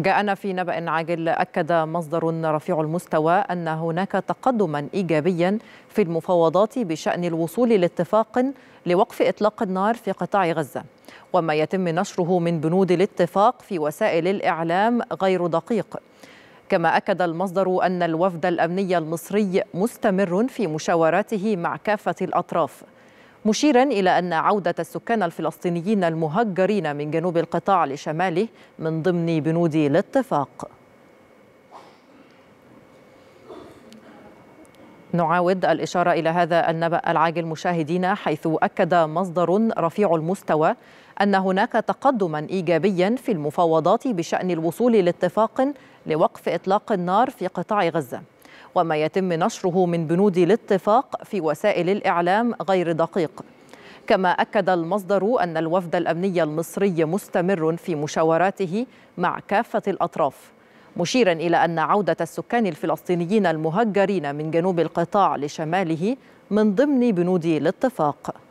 جاءنا في نبأ عاجل. أكد مصدر رفيع المستوى أن هناك تقدما إيجابيا في المفاوضات بشأن الوصول لاتفاق لوقف إطلاق النار في قطاع غزة، وما يتم نشره من بنود الاتفاق في وسائل الإعلام غير دقيق. كما أكد المصدر أن الوفد الأمني المصري مستمر في مشاوراته مع كافة الأطراف، مشيرا إلى أن عودة السكان الفلسطينيين المهجرين من جنوب القطاع لشماله من ضمن بنود الاتفاق. نعاود الإشارة إلى هذا النبأ العاجل مشاهدينا، حيث أكد مصدر رفيع المستوى أن هناك تقدما إيجابيا في المفاوضات بشأن الوصول لاتفاق لوقف إطلاق النار في قطاع غزة، وما يتم نشره من بنود الاتفاق في وسائل الإعلام غير دقيق. كما أكد المصدر أن الوفد الأمني المصري مستمر في مشاوراته مع كافة الأطراف، مشيرا إلى أن عودة السكان الفلسطينيين المهجرين من جنوب القطاع لشماله من ضمن بنود الاتفاق.